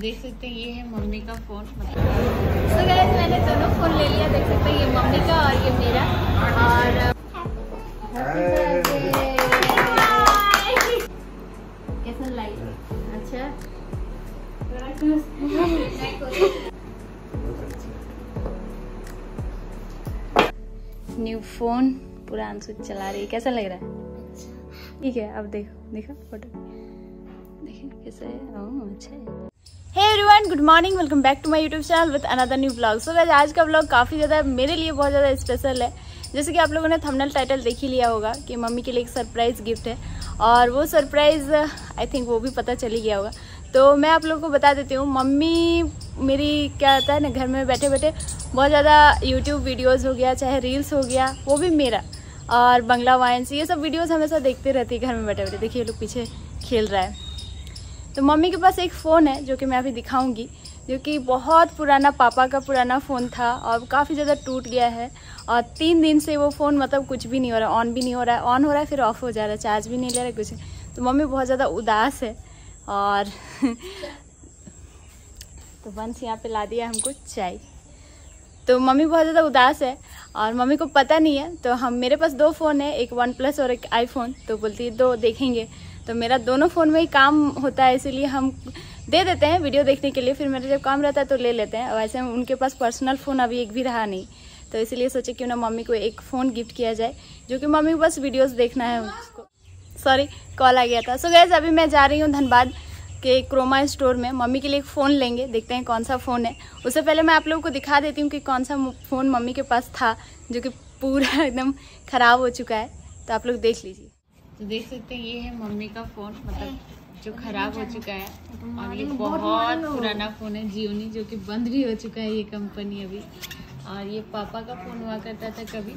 देख सकते हैं ये है मम्मी का फोन। So guys, मैंने दोनों फोन ले लिया, देख सकते हैं ये मम्मी का और ये मेरा। और कैसा लाइक अच्छा न्यू फोन पूरा आंसू चला रही है, कैसा लग रहा है? ठीक है, अब देखो देखो फोटो कैसा है? अच्छा है। Hey everyone, good morning, welcome back to my YouTube channel with another new blog. So guys, आज का ब्लॉग काफ़ी ज़्यादा मेरे लिए बहुत ज़्यादा स्पेशल है। जैसे कि आप लोगों ने थंबनेल टाइटल देख ही लिया होगा कि मम्मी के लिए एक सरप्राइज़ गिफ्ट है, और वो सरप्राइज़ आई थिंक वो भी पता चली गया होगा। तो मैं आप लोगों को बता देती हूँ, मम्मी मेरी क्या होता है ना, घर में बैठे बैठे बहुत ज़्यादा यूट्यूब वीडियोज़ हो गया, चाहे रील्स हो गया, वो भी मेरा, और बंगला वाइन्स, ये सब वीडियोज़ हमेशा देखते रहती है घर में बैठे बैठे। देखिए ये लोग पीछे खेल रहा है। तो मम्मी के पास एक फ़ोन है जो कि मैं अभी दिखाऊंगी, जो कि बहुत पुराना, पापा का पुराना फ़ोन था और काफ़ी ज़्यादा टूट गया है। और 3 दिन से वो फ़ोन मतलब कुछ भी नहीं हो रहा, ऑन भी नहीं हो रहा है, ऑन हो रहा है फिर ऑफ हो जा रहा है, चार्ज भी नहीं ले रहा है, कुछ। तो मम्मी बहुत ज़्यादा उदास है। और तो वंश यहाँ पे ला दिया हमको चाय। तो मम्मी बहुत ज़्यादा उदास है और मम्मी को पता नहीं है। तो हम, मेरे पास 2 फ़ोन है, एक 1+ और एक iPhone। तो बोलती है 2 देखेंगे, तो मेरा दोनों फ़ोन में ही काम होता है, इसीलिए हम दे देते हैं वीडियो देखने के लिए, फिर मेरा जब काम रहता है तो ले लेते हैं। और वैसे उनके पास पर्सनल फ़ोन अभी एक भी रहा नहीं, तो इसीलिए सोचे क्यों ना मम्मी को एक फ़ोन गिफ्ट किया जाए, जो कि मम्मी को बस वीडियोस देखना है उसको। सॉरी, कॉल आ गया था। सो गाइस, अभी मैं जा रही हूँ धनबाद के क्रोमा स्टोर में, मम्मी के लिए एक फ़ोन लेंगे, देखते हैं कौन सा फ़ोन है। उससे पहले मैं आप लोगों को दिखा देती हूँ कि कौन सा फ़ोन मम्मी के पास था, जो कि पूरा एकदम ख़राब हो चुका है। तो आप लोग देख लीजिए। तो देख सकते हैं ये है मम्मी का फ़ोन, मतलब जो ख़राब हो चुका है, और ये बहुत पुराना फ़ोन है जियोनी, जो कि बंद भी हो चुका है ये कंपनी अभी। और ये पापा का फ़ोन हुआ करता था कभी,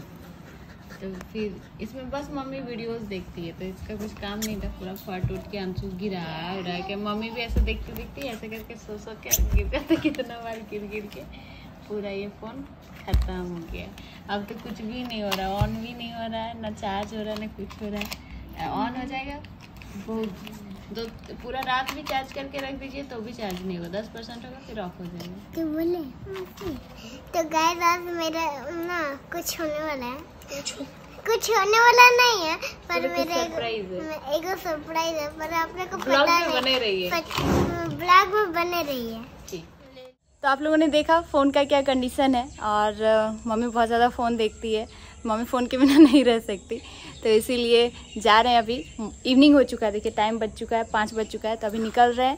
तो फिर इसमें बस मम्मी वीडियोस देखती है, तो इसका कुछ काम नहीं था, पूरा फट उठ के आंसू गिरा उड़ा के। मम्मी भी ऐसे देखती देखती ऐसे करके सो के गिर जाता, कितना बार गिर गिर के पूरा ये फ़ोन ख़त्म हो गया। अब तो कुछ भी नहीं हो रहा, ऑन भी नहीं हो रहा है, ना चार्ज हो रहा है, ना कुछ हो रहा है। ऑन हो जाएगा वो, तो पूरा रात भी चार्ज करके रख दीजिए तो भी चार्ज नहीं होगा, 10% होगा फिर ऑफ हो जाएगा। तो बोले तो गाइस, आज मेरा ना कुछ होने वाला है, कुछ होने वाला नहीं है, पर मेरा एक सरप्राइज है, पर आप लोगों को पता नहीं। ब्लॉग में बने रहिए। तो आप लोगों ने देखा फ़ोन का क्या कंडीशन है, और मम्मी बहुत ज़्यादा फ़ोन देखती है, मम्मी फ़ोन के बिना नहीं रह सकती, तो इसीलिए जा रहे हैं। अभी इवनिंग हो चुका है, देखिए टाइम बच चुका है, 5 बज चुका है, तो अभी निकल रहे हैं।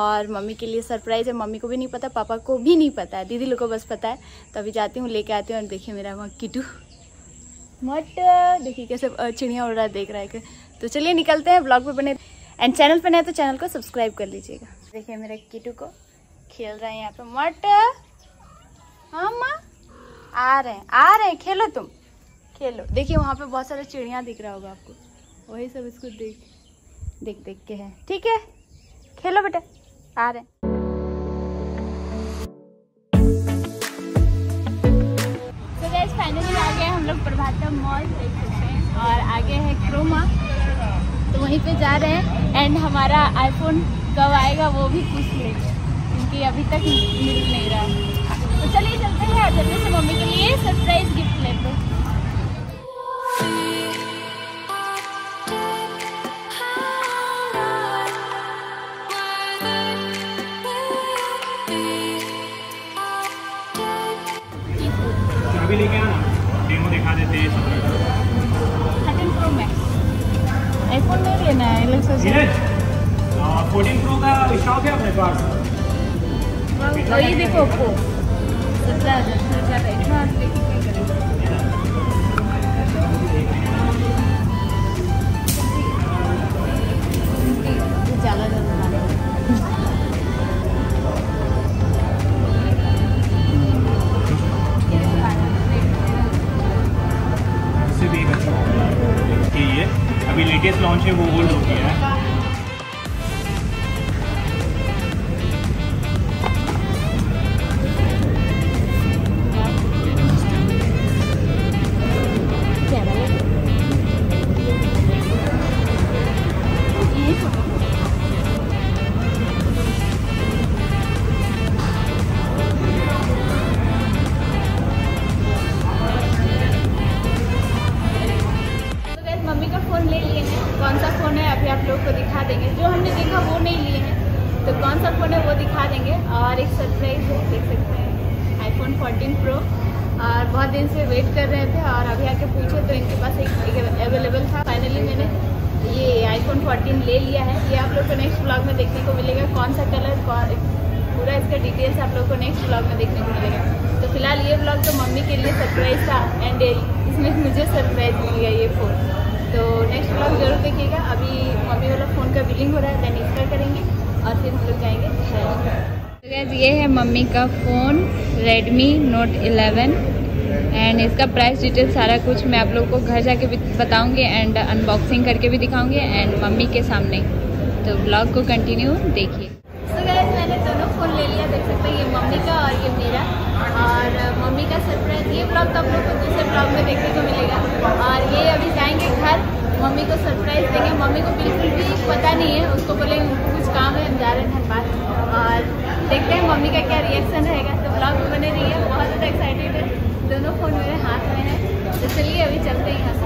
और मम्मी के लिए सरप्राइज़ है, मम्मी को भी नहीं पता, पापा को भी नहीं पता है, दीदी लोग को बस पता है। तो अभी जाती हूँ, लेके आती हूँ। और देखिए मेरा वहाँ किटू मट, देखिए कैसे चिड़िया उड़ रहा है, देख रहा है। तो चलिए निकलते हैं, ब्लॉग पर बने एंड चैनल पर नए तो चैनल को सब्सक्राइब कर लीजिएगा। देखिए मेरा किटू को खेल रहे हैं यहाँ पे मट। हाँ माँ, आ रहे हैं, खेलो तुम, खेलो। देखिए वहाँ पे बहुत सारे चिड़िया दिख रहा होगा आपको, वही सब इसको देख के है। ठीक है, खेलो बेटा, आ रहे हैं। तो गाइस, फाइनली आ गए हम लोग प्रभातम मॉल, देख सकते हैं, और आगे है क्रोमा, तो वहीं पे जा रहे हैं। एंड हमारा आईफोन कब आएगा वो भी पूछ लेंगे, कि अभी तक मिल नहीं रहा है। तो चलिए चलते हैं, जल्दी से मम्मी के लिए सरप्राइज गिफ्ट लेते हैं। चाबी लेके आना, डेमो दिखा देते हैं। 13 Pro Max आईफोन नहीं लेना है, अलग सोच रहे हैं। 14 Pro का स्टॉक है अपने पास। और ये देखो ओप्पो 17,000 का, इतना देखिए क्या करेंगे, ज़्यादा इससे भी अच्छा होगा कि ये अभी लेटेस्ट लॉन्च है, वो ओल्ड हो गया है। शॉट फोन है वो दिखा देंगे और एक सरप्राइज है, देख सकते हैं आईफोन 14 प्रो। और बहुत दिन से वेट कर रहे थे और अभी आके पूछे तो इनके पास एक अवेलेबल था। फाइनली मैंने ये आईफोन 14 ले लिया है। ये आप लोग को नेक्स्ट ब्लॉग में देखने को मिलेगा, कौन सा कलर पूरा इसका डिटेल्स आप लोग को नेक्स्ट ब्लॉग में देखने को मिलेगा। तो फिलहाल ये ब्लॉग तो मम्मी के लिए सरप्राइज था एंड इसमें मुझे सरप्राइज मिल गया ये फ़ोन। तो नेक्स्ट ब्लॉग जरूर देखिएगा। अभी मम्मी वाला फ़ोन का बिलिंग हो रहा है, देन इंस्टॉल करेंगे और फिर हम लोग जाएंगे शहर। ये है मम्मी का फ़ोन Redmi Note 11 एंड इसका प्राइस डिटेल सारा कुछ मैं आप लोग को घर जाके भी बताऊंगी एंड अनबॉक्सिंग करके भी दिखाऊंगी एंड मम्मी के सामने। तो ब्लॉग को कंटिन्यू देखिए। तो गाइस मैंने दोनों फ़ोन ले लिया, देख सकते हैं ये मम्मी का और ये मेरा। और मम्मी का सरप्राइज ये ब्लॉग तो आप लोग को दूसरे ब्लॉग में देखने को मिलेगा। और ये अभी जाएँगे घर, मम्मी को सरप्राइज देंगे। मम्मी को बिल्कुल भी पता नहीं है, उसको बोले उनको कुछ काम है, हम जा रहे हैं धनबाद। और देखते हैं मम्मी का क्या रिएक्शन रहेगा। तो ब्लॉग बने रही है, बहुत ज़्यादा एक्साइटेड है। दोनों फ़ोन मेरे हाथ में है, तो चलिए अभी चलते हैं यहाँ से।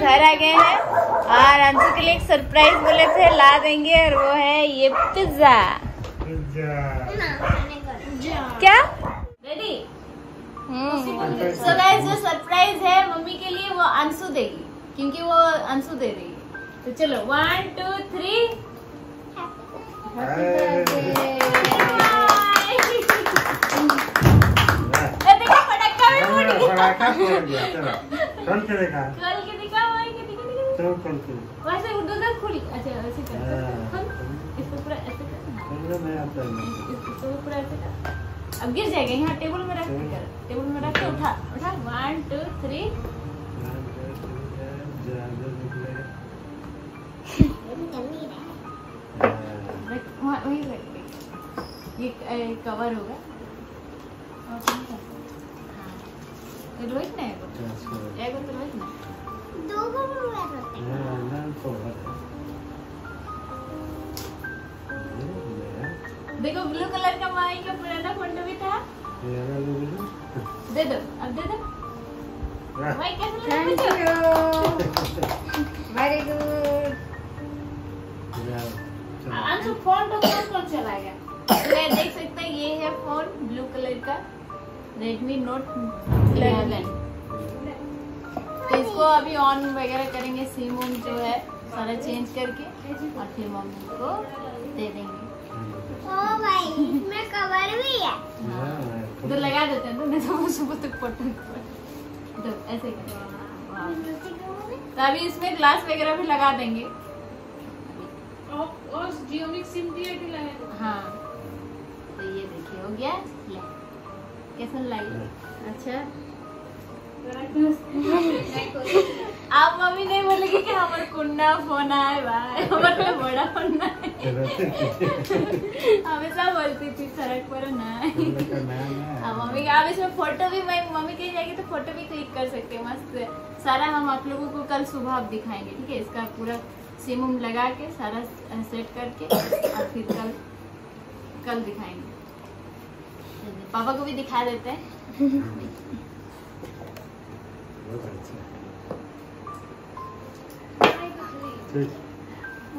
घर आ गए हैं और अंशु के लिए एक सरप्राइज बोले थे ला देंगे और वो है ये पिज्जा। क्या रेडी? जो सरप्राइज है मम्मी के लिए वो अंशु देगी क्योंकि वो अंशु दे रही है। तो चलो 1 2 3 पटाखा भी फूट गया। खोल के देखा, खोल के देखा, तो खोल के वैसे उधर ना खुली। अच्छा ऐसे कर, खोल इसको पूरा ऐसे कर, खोल मैं आता हूं इसको पूरा ऐसे कर। अब गिर जाएगा, यहां टेबल में रख कर, टेबल में रख के उठा उठा 1 2 3 वही रख। ये कवर होगा रोहित ने एक तो रोहित ने दो को मैं रहते हैं ना तो देखो ब्लू कलर का माई का पुराना फोटो भी था। दे दो, अब दे दो माई। कैसा लगा? Thank you, very good. आंसू फोन तो कौन चला गया? मैं देख सकते हैं ये है फोन ब्लू कलर का Redmi Note 11। तो इसको अभी ऑन वगैरह करेंगे, सिम उम जो है सारा चेंज करके और फिर मम्मी को दे देंगे। ओ भाई इसमें कवर भी है। तो लगा देते हैं, तो नहीं तो सुबह तक पटक। तो ऐसे करें, अभी इसमें ग्लास वगैरह भी लगा देंगे। और जियोनिक सिम दिया कि लगा। हाँ तो ये देखिए हो गया, कैसा लगा? अच्छा आप मम्मी नहीं बोलेगी कि हमारे कुन्ना फोन आए भाई, हमारे तो बड़ा फोन ना है। हमेशा बोलती थी सड़क पर ना है। अब मम्मी आप इसमें फोटो भी, मैं मम्मी कहीं जाएगी तो फोटो भी क्लिक कर सकते हैं, मस्त है। सारा हम आप लोगों को कल सुबह आप दिखाएंगे, ठीक है? इसका पूरा सिम उम लगा के सारा सेट करके और फिर कल दिखाएंगे। पापा को भी दिखा देते हैं।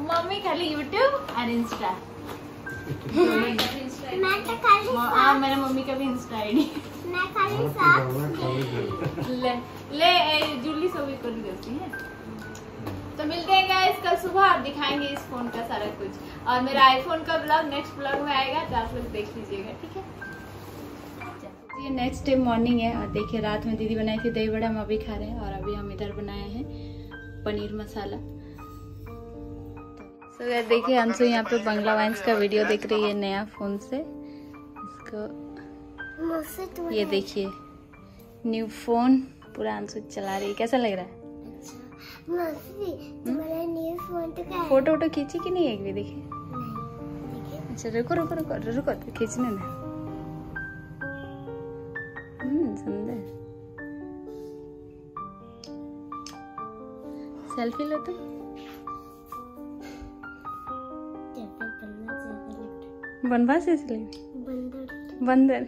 मम्मी खाली यूट्यूब और इंस्टा। हाँ मेरे मम्मी का भी इंस्टा आईडी। मैं खाली साथ ले ले जूली सभी को देती है। तो मिलते हैं गाइस कल सुबह, आप दिखाएंगे इस फोन का सारा कुछ। और मेरा आईफोन का ब्लॉग नेक्स्ट ब्लॉग में आएगा, तो आप लोग देख लीजिएगा, ठीक है? ये नेक्स्ट डे मॉर्निंग है और देखिए रात में दीदी बनाई थी दही बड़ा, हम अभी खा रहे हैं। और अभी हम इधर बनाए हैं पनीर मसाला। तो यार देखिए हमसे यहाँ पे बंगला वाइन्स का वीडियो देख रही है नया फ़ोन से। इसको ये देखिए न्यू फ़ोन पूरा आंसू चला रही है, कैसा लग रहा है? फोटो वोटो खींची कि नहीं एक भी? देखिए अच्छा रुको रुको रुको रुको तो खींचने ना। सेल्फी लो तुम। बनवास इसलिए बंदर बंदर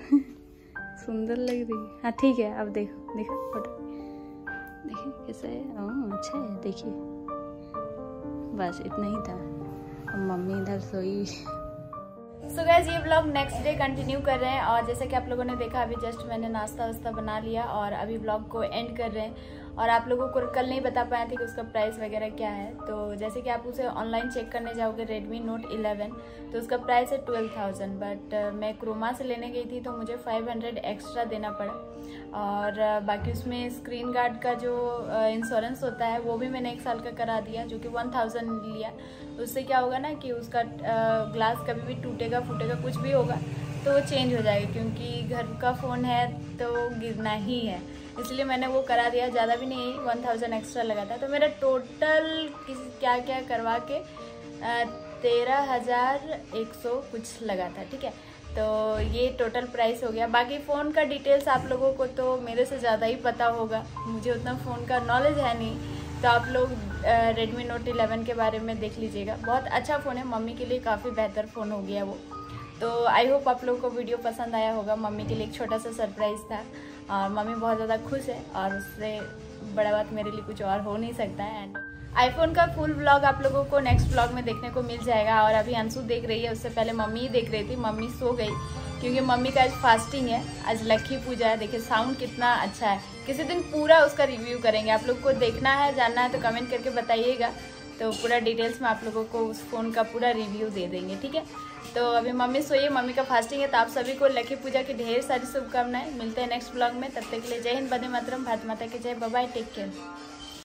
सुंदर लग रही है। हाँ ठीक है, अब देखो देखो फोटो देखिए कैसा है। ओह अच्छा है, देखिए बस इतना ही था। अब मम्मी इधर सोई। सो गाइस ये व्लॉग नेक्स्ट डे कंटिन्यू कर रहे हैं और जैसा कि आप लोगों ने देखा अभी जस्ट मैंने नाश्ता वास्ता बना लिया और अभी व्लॉग को एंड कर रहे हैं। और आप लोगों को कल नहीं बता पाए थे कि उसका प्राइस वगैरह क्या है, तो जैसे कि आप उसे ऑनलाइन चेक करने जाओगे Redmi Note 11 तो उसका प्राइस है 12,000, बट मैं क्रोमा से लेने गई थी तो मुझे 500 एक्स्ट्रा देना पड़ा। और बाकी उसमें स्क्रीन गार्ड का जो इंश्योरेंस होता है वो भी मैंने 1 साल का करा दिया जो कि 1000 लिया। उससे क्या होगा ना कि उसका ग्लास कभी भी टूटेगा फूटेगा कुछ भी होगा तो वो चेंज हो जाएगा, क्योंकि घर का फ़ोन है तो गिरना ही है, इसलिए मैंने वो करा दिया। ज़्यादा भी नहीं, 1000 एक्स्ट्रा लगा था। तो मेरा टोटल क्या क्या करवा के 13,100 कुछ लगा था, ठीक है। तो ये टोटल प्राइस हो गया। बाकी फ़ोन का डिटेल्स आप लोगों को तो मेरे से ज़्यादा ही पता होगा, मुझे उतना फ़ोन का नॉलेज है नहीं, तो आप लोग Redmi Note 11 के बारे में देख लीजिएगा। बहुत अच्छा फ़ोन है, मम्मी के लिए काफ़ी बेहतर फ़ोन हो गया वो। तो आई होप आप लोगों को वीडियो पसंद आया होगा। मम्मी के लिए एक छोटा सा सरप्राइज़ था और मम्मी बहुत ज़्यादा खुश है और उससे बड़ा बात मेरे लिए कुछ और हो नहीं सकता है। एंड आईफोन का फुल व्लॉग आप लोगों को नेक्स्ट व्लॉग में देखने को मिल जाएगा। और अभी अंशु देख रही है, उससे पहले मम्मी ही देख रही थी। मम्मी सो गई क्योंकि मम्मी का आज फास्टिंग है, आज लक्खी पूजा है। देखिए साउंड कितना अच्छा है, किसी दिन पूरा उसका रिव्यू करेंगे। आप लोग को देखना है जानना है तो कमेंट करके बताइएगा, तो पूरा डिटेल्स में आप लोगों को उस फ़ोन का पूरा रिव्यू दे देंगे, ठीक है। तो अभी मम्मी सोइए, मम्मी का फास्टिंग है। तो आप सभी को लक्खी पूजा की ढेर सारी शुभकामनाएं। मिलते हैं नेक्स्ट व्लॉग में, तब तक के लिए जय हिंद, वंदे मातरम, भारत माता की जय, बाय बाय, टेक केयर।